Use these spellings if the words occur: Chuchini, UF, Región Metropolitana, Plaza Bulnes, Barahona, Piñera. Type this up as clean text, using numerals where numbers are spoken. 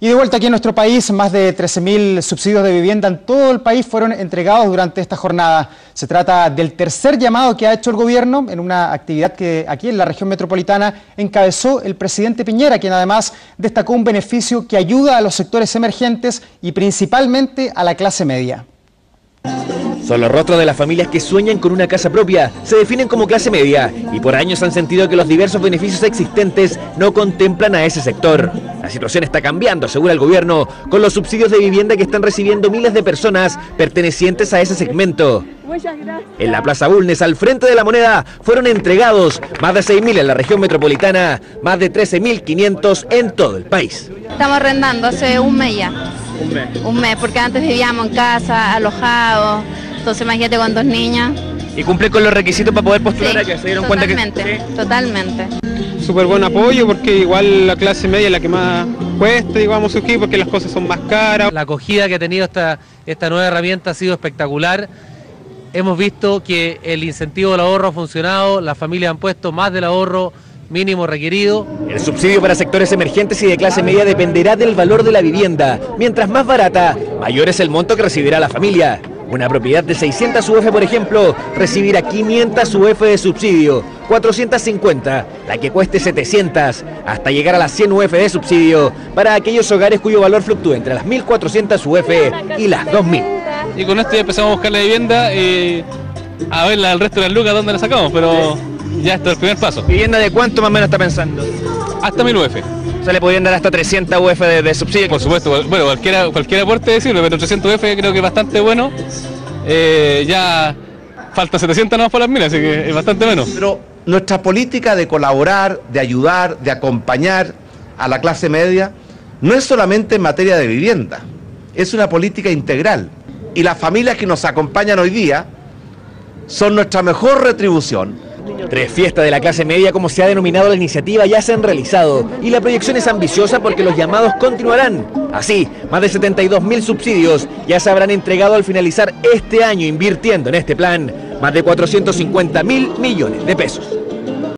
Y de vuelta aquí en nuestro país, más de 13.000 subsidios de vivienda en todo el país fueron entregados durante esta jornada. Se trata del tercer llamado que ha hecho el gobierno en una actividad que aquí en la región metropolitana encabezó el presidente Piñera, quien además destacó un beneficio que ayuda a los sectores emergentes y principalmente a la clase media. Son los rostros de las familias que sueñan con una casa propia, se definen como clase media y por años han sentido que los diversos beneficios existentes no contemplan a ese sector. La situación está cambiando, asegura el gobierno, con los subsidios de vivienda que están recibiendo miles de personas pertenecientes a ese segmento. Muchas gracias. En la Plaza Bulnes, al frente de la moneda, fueron entregados más de 6.000 en la región metropolitana, más de 13.500 en todo el país. Estamos arrendando hace un mes ya. Un mes, porque antes vivíamos en casa, alojados. Entonces imagínate con dos niñas. ¿Y cumple con los requisitos para poder postular? Sí, allá, ¿se dieron cuenta que...? Sí, totalmente. Súper buen apoyo porque igual la clase media es la que más cuesta y vamos a surgir porque las cosas son más caras. La acogida que ha tenido esta nueva herramienta ha sido espectacular. Hemos visto que el incentivo del ahorro ha funcionado, las familias han puesto más del ahorro mínimo requerido. El subsidio para sectores emergentes y de clase media dependerá del valor de la vivienda. Mientras más barata, mayor es el monto que recibirá la familia. Una propiedad de 600 UF, por ejemplo, recibirá 500 UF de subsidio, 450, la que cueste 700, hasta llegar a las 100 UF de subsidio para aquellos hogares cuyo valor fluctúa entre las 1.400 UF y las 2.000. Y con esto ya empezamos a buscar la vivienda y a ver el resto de las lucas dónde la sacamos, pero ya esto es el primer paso. ¿Vivienda de cuánto más o menos está pensando? Hasta 1.000 UF. ¿Se le podrían dar hasta 300 UF de subsidio? Por supuesto, bueno, cualquier aporte sirve, pero 300 UF creo que es bastante bueno. Ya falta 700 nomás para las 1.000, así que es bastante menos. Pero nuestra política de colaborar, de ayudar, de acompañar a la clase media, no es solamente en materia de vivienda, es una política integral. Y las familias que nos acompañan hoy día son nuestra mejor retribución. 3 fiestas de la clase media, como se ha denominado la iniciativa, ya se han realizado y la proyección es ambiciosa porque los llamados continuarán. Así, más de 72.000 subsidios ya se habrán entregado al finalizar este año, invirtiendo en este plan más de 450.000 millones de pesos.